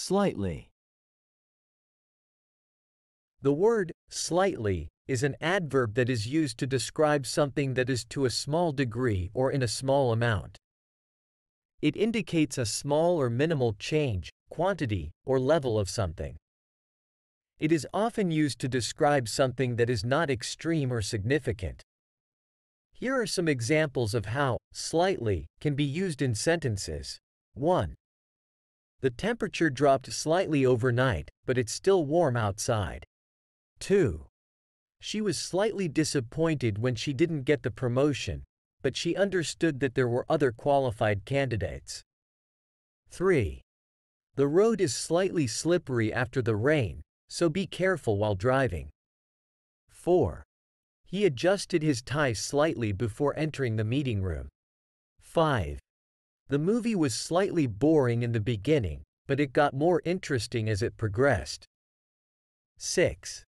Slightly. The word, slightly, is an adverb that is used to describe something that is to a small degree or in a small amount. It indicates a small or minimal change, quantity, or level of something. It is often used to describe something that is not extreme or significant. Here are some examples of how slightly can be used in sentences. 1. The temperature dropped slightly overnight, but it's still warm outside. 2. She was slightly disappointed when she didn't get the promotion, but she understood that there were other qualified candidates. 3. The road is slightly slippery after the rain, so be careful while driving. 4. He adjusted his tie slightly before entering the meeting room. 5. The movie was slightly boring in the beginning, but it got more interesting as it progressed. 6.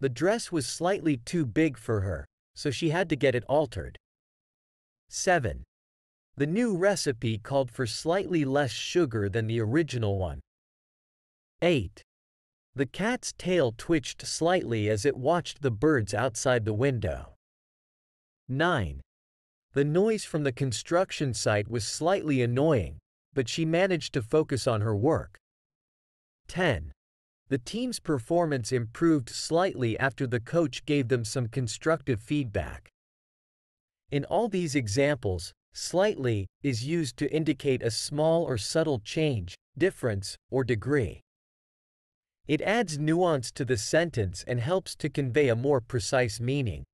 The dress was slightly too big for her, so she had to get it altered. 7. The new recipe called for slightly less sugar than the original one. 8. The cat's tail twitched slightly as it watched the birds outside the window. 9. The noise from the construction site was slightly annoying, but she managed to focus on her work. 10. The team's performance improved slightly after the coach gave them some constructive feedback. In all these examples, slightly is used to indicate a small or subtle change, difference, or degree. It adds nuance to the sentence and helps to convey a more precise meaning.